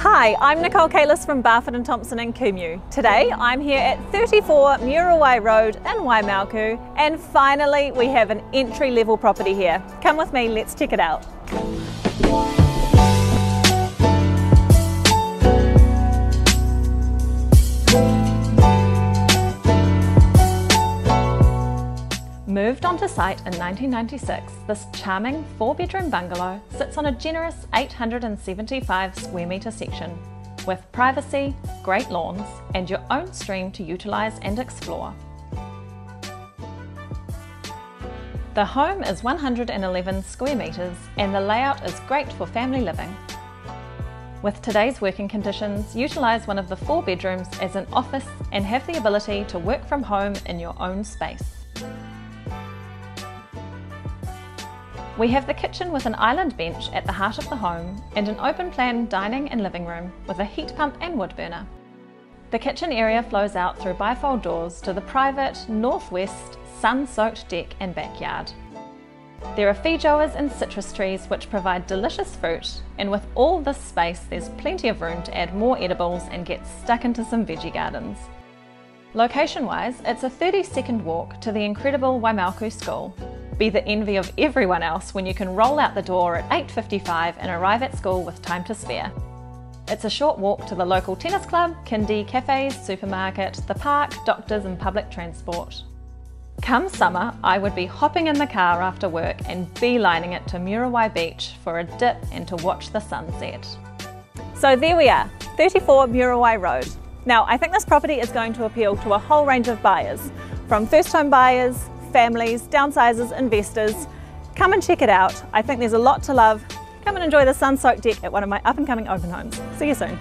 Hi, I'm Nicole Kalis from Barford & Thompson in Kumeu. Today I'm here at 34 Muriwai Road in Waimauku, and finally we have an entry-level property here. Come with me, let's check it out. Moved onto site in 1996, this charming 4-bedroom bungalow sits on a generous 875 square metre section with privacy, great lawns and your own stream to utilise and explore. The home is 111 square metres and the layout is great for family living. With today's working conditions, utilise one of the 4 bedrooms as an office and have the ability to work from home in your own space. We have the kitchen with an island bench at the heart of the home and an open plan dining and living room with a heat pump and wood burner. The kitchen area flows out through bifold doors to the private, northwest, sun-soaked deck and backyard. There are fee jowers and citrus trees which provide delicious fruit, and with all this space there's plenty of room to add more edibles and get stuck into some veggie gardens. Location-wise, it's a 30-second walk to the incredible Waimauku School. Be the envy of everyone else when you can roll out the door at 8:55 and arrive at school with time to spare. It's a short walk to the local tennis club, kindy, cafes, supermarket, the park, doctors and public transport. Come summer, I would be hopping in the car after work and beelining it to Muriwai Beach for a dip and to watch the sunset. So there we are, 34 Muriwai Road. Now I think this property is going to appeal to a whole range of buyers, from first-time buyers, families, downsizers, investors. Come and check it out. I think there's a lot to love. Come and enjoy the sun-soaked deck at one of my up-and-coming open homes. See you soon.